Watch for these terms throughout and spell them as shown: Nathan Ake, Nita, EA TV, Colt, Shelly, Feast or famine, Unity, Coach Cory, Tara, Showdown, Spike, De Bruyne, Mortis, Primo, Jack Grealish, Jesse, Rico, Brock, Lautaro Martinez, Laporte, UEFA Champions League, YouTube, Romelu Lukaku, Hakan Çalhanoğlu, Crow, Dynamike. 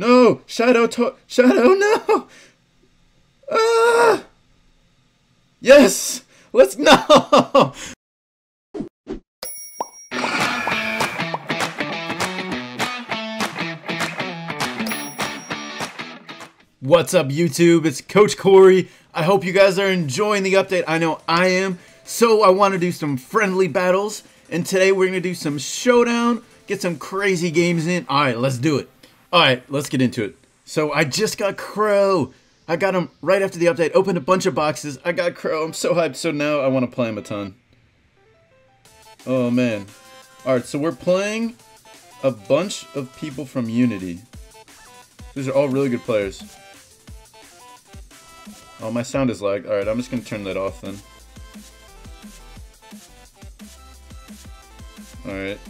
No! Shadow! Shadow! No! Ah! Yes! Let's no! What's up, YouTube? It's Coach Cory. I hope you guys are enjoying the update. I know I am. So I want to do some friendly battles, and today we're going to do some showdown, get some crazy games in. Alright, let's do it. Alright, let's get into it. So I just got Crow. I got him right after the update, opened a bunch of boxes. I got Crow. I'm so hyped. So now I want to play him a ton. Oh, man. Alright, so we're playing a bunch of people from Unity. These are all really good players. Oh, my sound is lagged. Alright, I'm just going to turn that off then. Alright.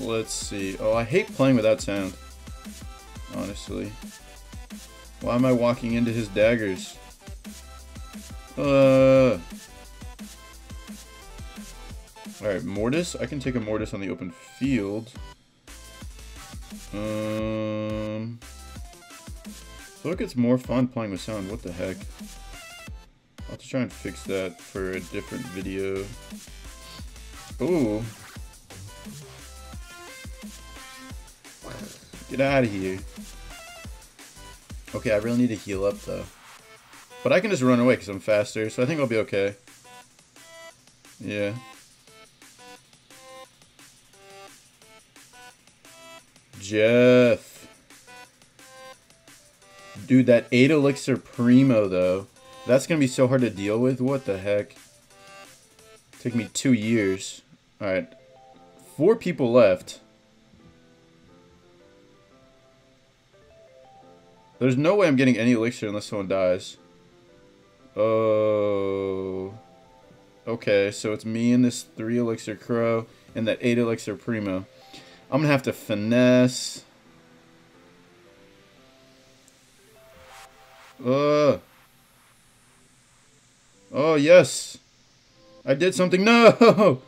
Let's see. Oh, I hate playing without sound. Honestly. Why am I walking into his daggers? Alright, Mortis. I can take a Mortis on the open field. I feel like it's more fun playing with sound. What the heck? I'll have to try and fix that for a different video. Ooh. Get out of here. Okay, I really need to heal up though. But I can just run away because I'm faster, so I think I'll be okay. Yeah. Jeff. Dude, that 8 elixir Primo though, that's gonna be so hard to deal with. What the heck? Took me 2 years. Alright. 4 people left. There's no way I'm getting any elixir unless someone dies. Oh. Okay, so it's me and this 3 elixir Crow and that 8 elixir Primo. I'm gonna have to finesse. Oh, yes. I did something. No!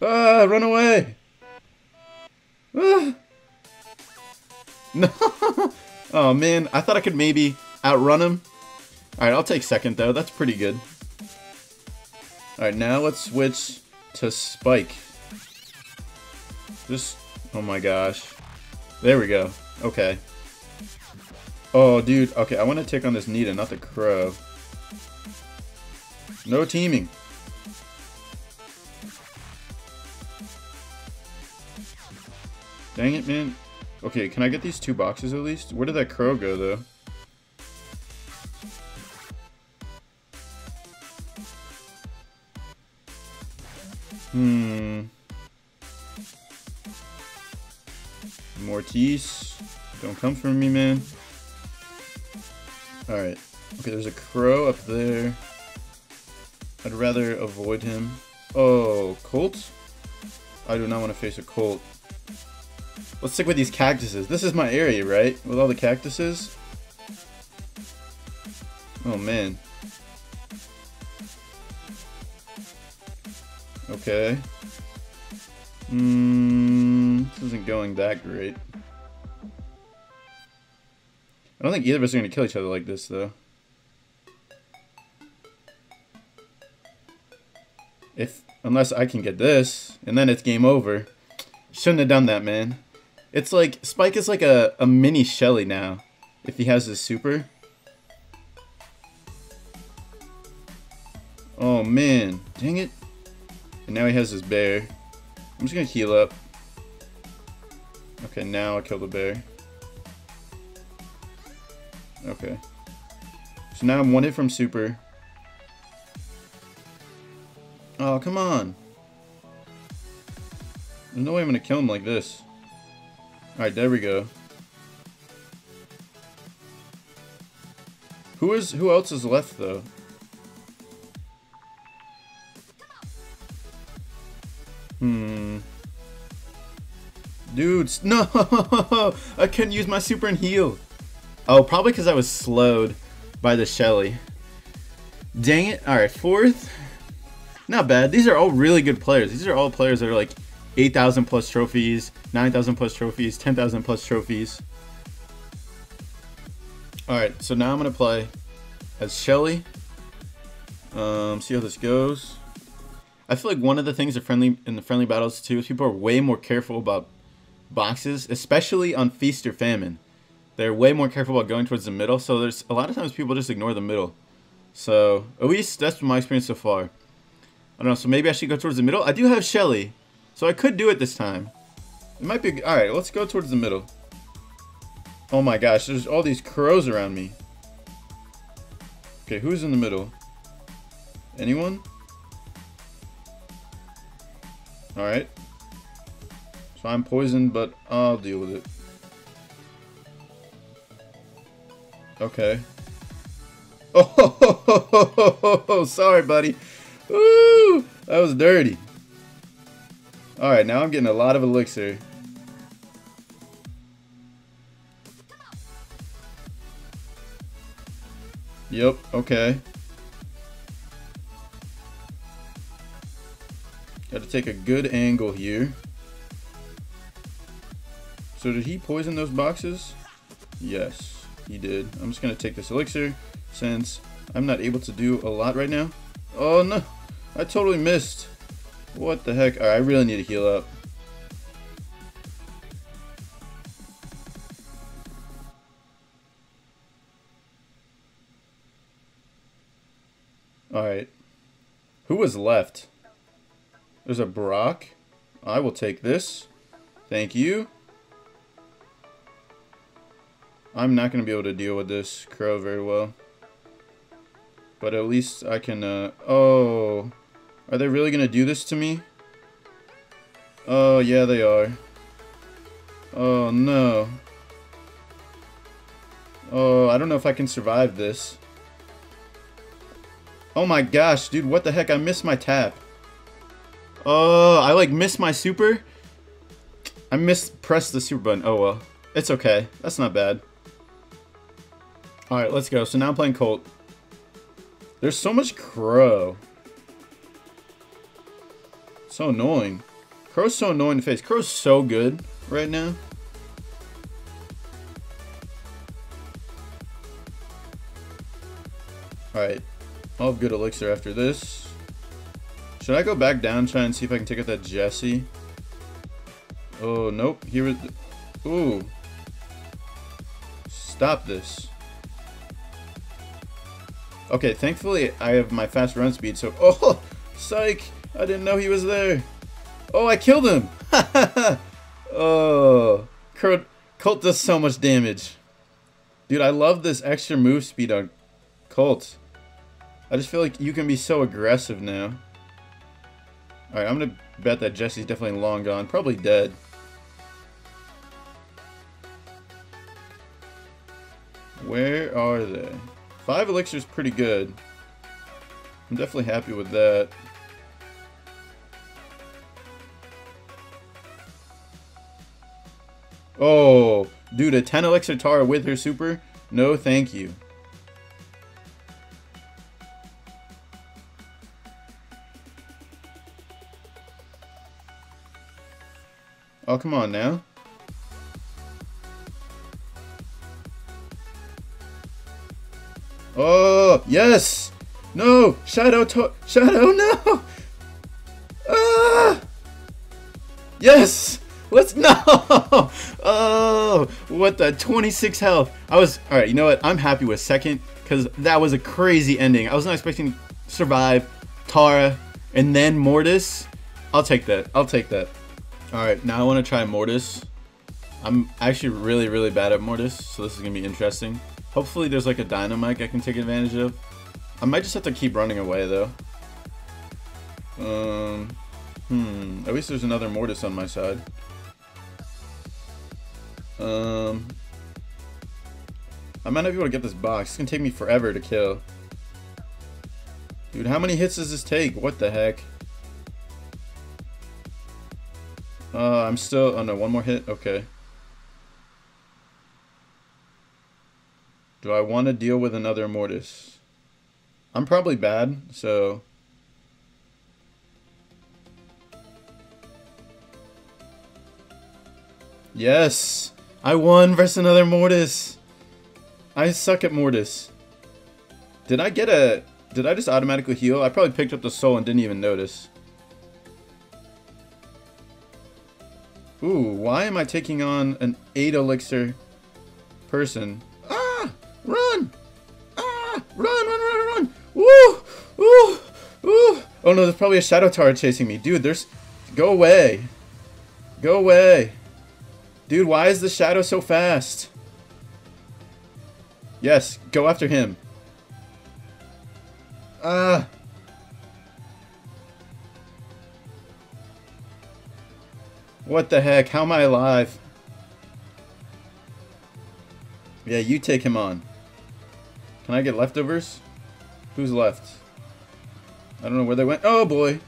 Ah, run away. Ah. No. Oh, man. I thought I could maybe outrun him. Alright, I'll take second, though. That's pretty good. Alright, now let's switch to Spike. Just... oh, my gosh. There we go. Okay. Oh, dude. Okay, I want to take on this Nita, not the Crow. No teaming. Dang it, man. Okay, can I get these 2 boxes at least? Where did that Crow go, though? Mortis. Don't come for me, man. Alright. Okay, there's a Crow up there. I'd rather avoid him. Oh, Colt? I do not want to face a Colt. Let's stick with these cactuses. This is my area, right? With all the cactuses? Oh, man. Okay. This isn't going that great. I don't think either of us are going to kill each other like this, though. Unless I can get this, and then it's game over. Shouldn't have done that, man. It's like, Spike is like a mini Shelly now, if he has his super. Oh, man. Dang it. And now he has his bear. I'm just going to heal up. Okay, now I'll kill the bear. Okay. So now I'm 1 hit from super. Oh, come on. There's no way I'm going to kill him like this. Alright, there we go. Who else is left, though? Dudes, no! I couldn't use my super and heal. Oh, probably because I was slowed by the Shelly. Dang it. Alright, 4th. Not bad. These are all really good players. These are all players that are like 8,000 plus trophies, 9,000 plus trophies, 10,000 plus trophies. Alright, so now I'm going to play as Shelly. See how this goes. I feel like one of the things in the friendly battles too is people are way more careful about boxes, especially on Feast or Famine. They're way more careful about going towards the middle, so there's a lot of times people just ignore the middle. So, at least that's my experience so far. I don't know, so maybe I should go towards the middle? I do have Shelly, so I could do it this time. It might be... Alright, let's go towards the middle. Oh my gosh, there's all these crows around me. Okay, who's in the middle? Anyone? Alright. So I'm poisoned, but I'll deal with it. Okay. Oh, sorry, buddy. Ooh, that was dirty. Alright, now I'm getting a lot of elixir. Yep, okay. Got to take a good angle here. So did he poison those boxes? Yes, he did. I'm just going to take this elixir since I'm not able to do a lot right now. Oh no, I totally missed. What the heck? Alright, I really need to heal up. Alright. Who was left? There's a Brock. I will take this. Thank you. I'm not going to be able to deal with this crow very well. But at least I can... Oh. Are they really going to do this to me? Oh, yeah, they are. Oh, no. Oh, I don't know if I can survive this. Oh my gosh, dude, what the heck? I missed my tap. Oh, I like missed my super. I pressed the super button. Oh well. It's okay. That's not bad. Alright, let's go. So now I'm playing Colt. There's so much Crow. So annoying. Crow's so annoying to face. Crow's so good right now. Alright. I'll have good elixir after this. Should I go back down, try and see if I can take out that Jesse? Oh, nope. Here was... Ooh. Stop this. Okay, thankfully I have my fast run speed, so... Oh, psych! I didn't know he was there. Oh, I killed him! Oh. Colt does so much damage. Dude, I love this extra move speed on Colt. I just feel like you can be so aggressive now. Alright, I'm going to bet that Jesse's definitely long gone. Probably dead. Where are they? 5 elixir's pretty good. I'm definitely happy with that. Oh, dude, a 10 elixir Tara with her super? No, thank you. Oh, come on now. Oh, yes! No! Shadow, no! Ah! Yes! Let's... No! Oh! What the... 26 health. I was... Alright, you know what? I'm happy with second, because that was a crazy ending. I was not expecting to survive Tara and then Mortis. I'll take that. I'll take that. Alright, now I want to try Mortis. I'm actually really, really bad at Mortis, so this is going to be interesting. Hopefully there's like a Dynamike I can take advantage of. I might just have to keep running away, though. At least there's another Mortis on my side. I might not be able to get this box. It's going to take me forever to kill. Dude, how many hits does this take? What the heck? I'm still... Oh no, one more hit? Okay. Do I want to deal with another Mortis? I'm probably bad, so... Yes! I won versus another Mortis! I suck at Mortis. Did I get a... Did I just automatically heal? I probably picked up the soul and didn't even notice. Ooh, why am I taking on an 8 elixir person? Ah! Run! Ah! Run, run, run, run! Woo! Woo! Woo! Oh no, there's probably a Shadow Tara chasing me. Dude, there's... Go away! Go away! Dude, why is the Shadow so fast? Yes, go after him. Ah! What the heck? How am I alive? Yeah, you take him on. Can I get leftovers? Who's left? I don't know where they went. Oh boy!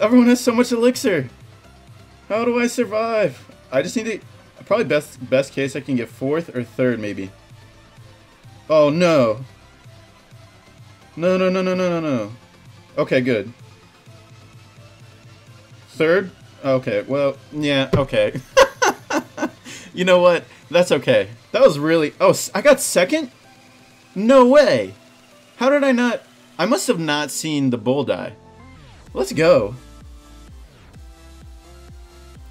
Everyone has so much elixir! How do I survive? I just need to... Probably best case I can get 4th or 3rd maybe. Oh no! No, no, no, no, no, no, no. Okay, good. 3rd? Okay, well, yeah, okay. You know what? That's okay. That was really... Oh, I got 2nd? No way! How did I not... I must have not seen the bull die. Let's go.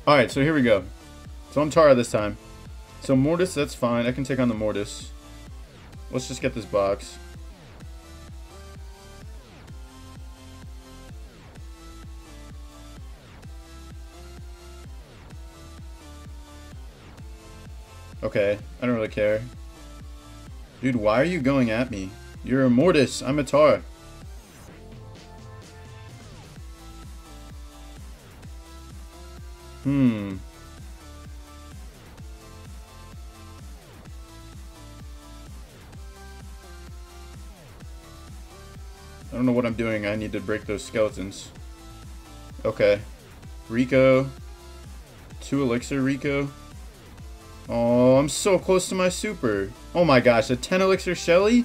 Alright, so here we go. So I'm Tara this time. So Mortis, that's fine. I can take on the Mortis. Let's just get this box. Okay, I don't really care. Dude, why are you going at me? You're a Mortis, I'm a Tara. Hmm. I don't know what I'm doing, I need to break those skeletons. Okay. Rico. 2 elixir Rico. Oh, I'm so close to my super. Oh my gosh, a 10 elixir Shelly?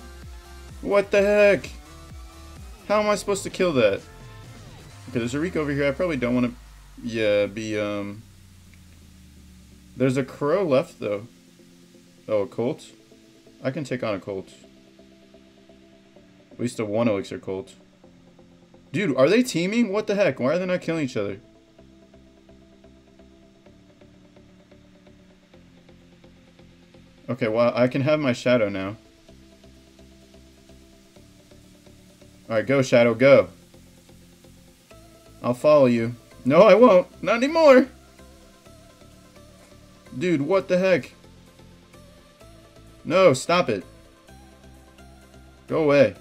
What the heck? How am I supposed to kill that? Okay, there's a Rico over here. I probably don't want to... Yeah, be... There's a Crow left, though. Oh, a Colt? I can take on a Colt. At least a 1 elixir Colt. Dude, are they teaming? What the heck? Why are they not killing each other? Okay, well, I can have my Shadow now. Alright, go, Shadow, go. I'll follow you. No, I won't. Not anymore. Dude, what the heck? No, stop it. Go away.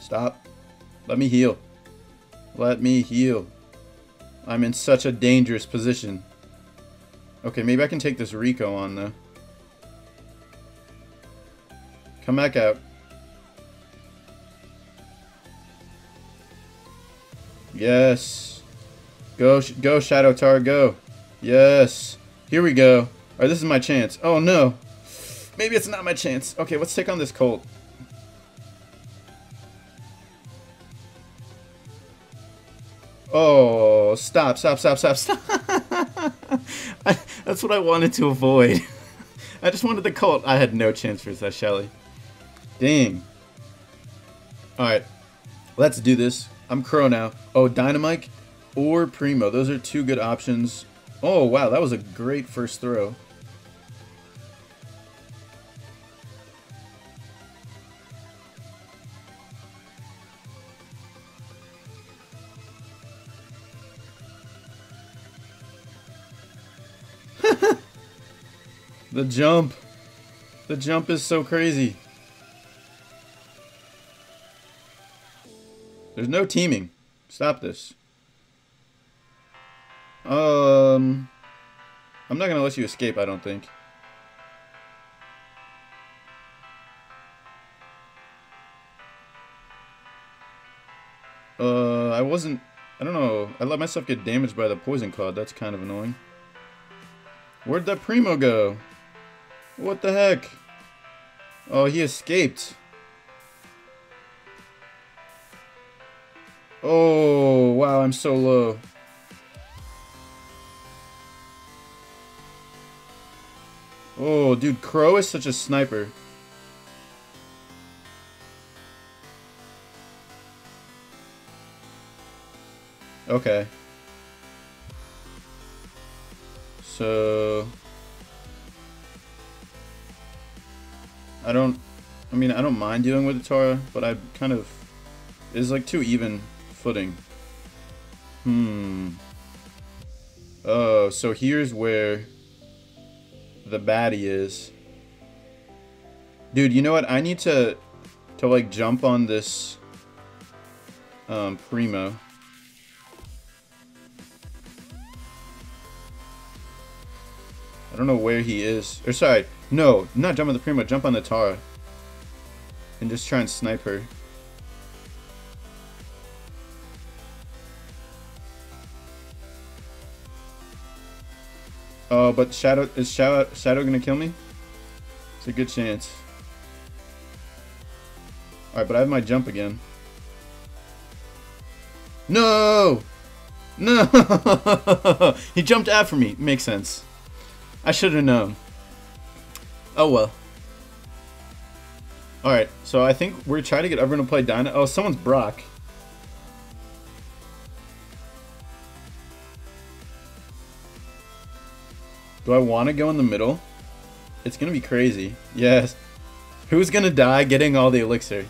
Stop. Let me heal. Let me heal. I'm in such a dangerous position. Okay, maybe I can take this Rico on, though. Come back out. Yes. Go, go, Shadow Tara, go. Yes. Here we go. All right, this is my chance. Oh, no. Maybe it's not my chance. Okay, let's take on this Colt. Oh, stop, stop, stop, stop, stop. That's what I wanted to avoid. I just wanted the Colt. I had no chance for that Shelly. Dang. All right. Let's do this. I'm Crow now. Oh, Dynamike or Primo. Those are 2 good options. Oh, wow. That was a great first throw. The jump. The jump is so crazy. There's no teaming. Stop this. I'm not gonna let you escape, I don't think. I wasn't... I don't know. I let myself get damaged by the poison cloud. That's kind of annoying. Where'd that Primo go? What the heck? Oh, he escaped. Oh, wow, I'm so low. Oh, dude, Crow is such a sniper. Okay. So... I mean, I don't mind dealing with the Tara, but I kind of... It's like too even footing. Hmm. Oh, so here's where the baddie is. Dude, you know what? I need to like jump on this Primo. I don't know where he is. Or sorry, no, not jump on the Primo, jump on the Tara. And just try and snipe her. Oh, but is Shadow gonna kill me? It's a good chance. All right, but I have my jump again. No, no! He jumped after me. Makes sense. I should have known. Oh well. All right, so I think we're trying to get everyone to play Dyna. Oh, someone's Brock. Do I want to go in the middle? It's going to be crazy. Yes. Who's going to die getting all the elixir?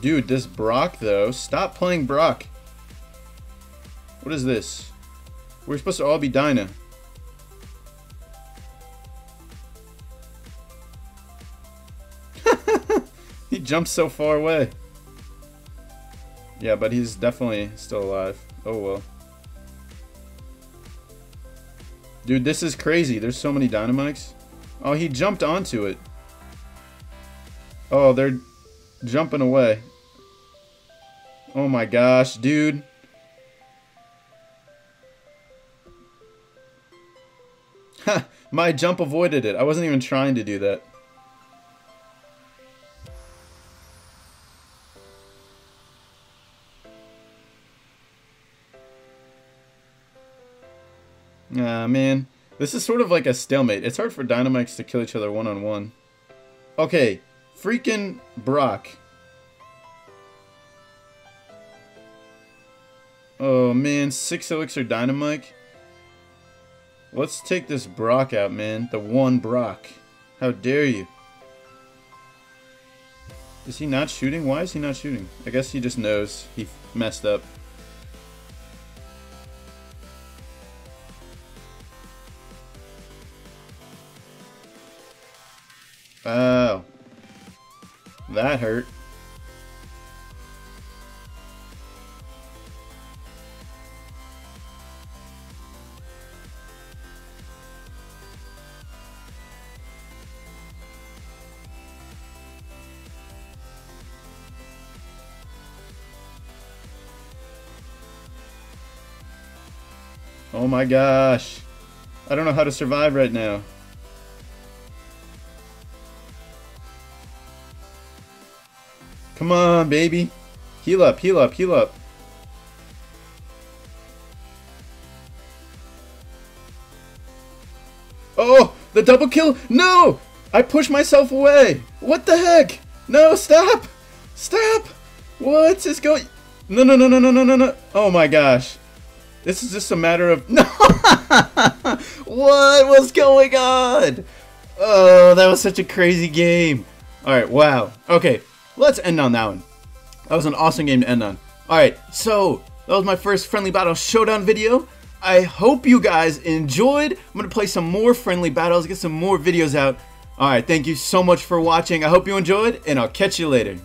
Dude, this Brock, though. Stop playing Brock. What is this? We're supposed to all be Dyna. He jumps so far away. Yeah, but he's definitely still alive. Oh well. Dude, this is crazy. There's so many Dynamikes. Oh, he jumped onto it. Oh, they're jumping away. Oh my gosh, dude. Ha! My jump avoided it. I wasn't even trying to do that. Ah, man. This is sort of like a stalemate. It's hard for Dynamikes to kill each other one-on-one. Okay. Freaking Brock. Oh, man. 6 elixir Dynamike. Let's take this Brock out, man. The one Brock. How dare you. Is he not shooting? Why is he not shooting? I guess he just knows he messed up. Oh, that hurt. Oh my gosh. I don't know how to survive right now. Come on, baby. Heal up, heal up, heal up. Oh, the double kill. No! I pushed myself away. What the heck? No, stop. Stop. What's this going? No, no, no, no, no, no, no, no. Oh my gosh. This is just a matter of... No! What was going on? Oh, that was such a crazy game. All right, wow. Okay. Let's end on that one. That was an awesome game to end on. Alright, so that was my first Friendly Battle Showdown video. I hope you guys enjoyed. I'm going to play some more Friendly Battles, get some more videos out. Alright, thank you so much for watching. I hope you enjoyed, and I'll catch you later.